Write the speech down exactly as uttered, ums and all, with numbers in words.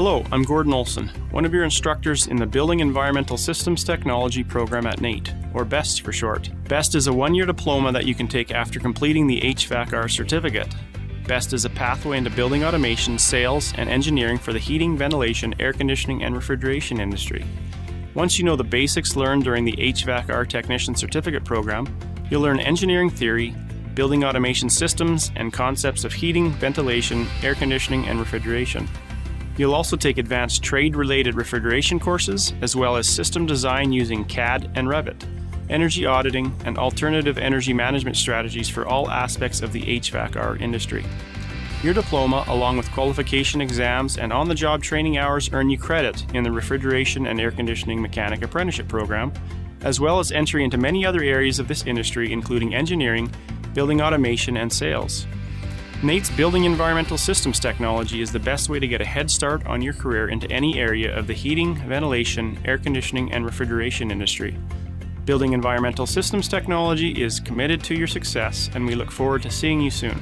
Hello, I'm Gordon Olson, one of your instructors in the Building Environmental Systems Technology program at NAIT, or BEST for short. BEST is a one-year diploma that you can take after completing the H V A C R certificate. BEST is a pathway into building automation, sales, and engineering for the heating, ventilation, air conditioning, and refrigeration industry. Once you know the basics learned during the H V A C R Technician Certificate program, you'll learn engineering theory, building automation systems, and concepts of heating, ventilation, air conditioning, and refrigeration. You'll also take advanced trade-related refrigeration courses, as well as system design using C A D and Revit, energy auditing, and alternative energy management strategies for all aspects of the H V A C R industry. Your diploma, along with qualification exams and on-the-job training hours, earn you credit in the Refrigeration and Air Conditioning Mechanic Apprenticeship Program, as well as entry into many other areas of this industry, including engineering, building automation, and sales. NAIT's Building Environmental Systems Technology is the best way to get a head start on your career into any area of the heating, ventilation, air conditioning, and refrigeration industry. Building Environmental Systems Technology is committed to your success, and we look forward to seeing you soon.